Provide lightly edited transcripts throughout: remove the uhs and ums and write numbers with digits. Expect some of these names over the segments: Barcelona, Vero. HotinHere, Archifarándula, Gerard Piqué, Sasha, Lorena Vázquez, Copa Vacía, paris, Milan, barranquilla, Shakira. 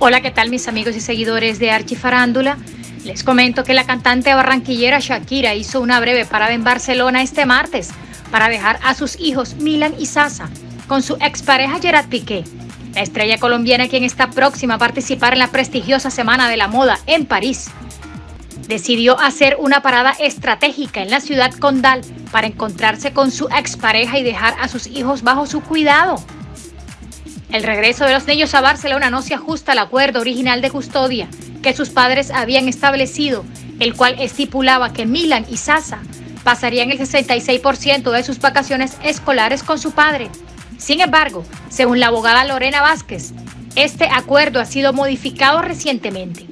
Hola, ¿qué tal mis amigos y seguidores de Archifarándula? Les comento que la cantante barranquillera Shakira hizo una breve parada en Barcelona este martes para dejar a sus hijos Milan y Sasha con su expareja Gerard Piqué. La estrella colombiana, quien está próxima a participar en la prestigiosa Semana de la Moda en París, decidió hacer una parada estratégica en la ciudad condal para encontrarse con su expareja y dejar a sus hijos bajo su cuidado. El regreso de los niños a Barcelona no se ajusta al acuerdo original de custodia que sus padres habían establecido, el cual estipulaba que Milan y Sasha pasarían el 66% de sus vacaciones escolares con su padre. Sin embargo, según la abogada Lorena Vázquez, este acuerdo ha sido modificado recientemente.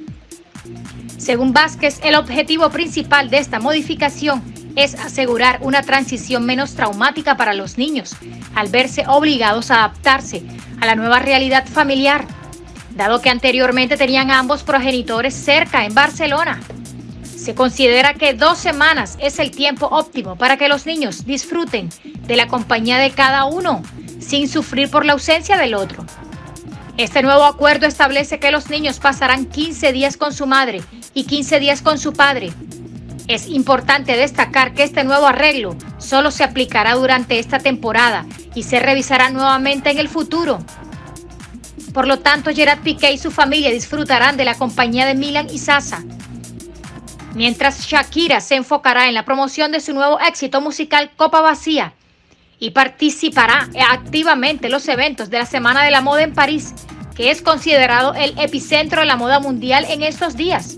Según Vázquez, el objetivo principal de esta modificación es asegurar una transición menos traumática para los niños, al verse obligados a adaptarse a la nueva realidad familiar, dado que anteriormente tenían a ambos progenitores cerca en Barcelona. Se considera que 2 semanas es el tiempo óptimo para que los niños disfruten de la compañía de cada uno, sin sufrir por la ausencia del otro. Este nuevo acuerdo establece que los niños pasarán 15 días con su madre y 15 días con su padre. Es importante destacar que este nuevo arreglo solo se aplicará durante esta temporada y se revisará nuevamente en el futuro. Por lo tanto, Gerard Piqué y su familia disfrutarán de la compañía de Milan y Sasha, mientras Shakira se enfocará en la promoción de su nuevo éxito musical Copa Vacía y participará activamente en los eventos de la Semana de la Moda en París, que es considerado el epicentro de la moda mundial en estos días.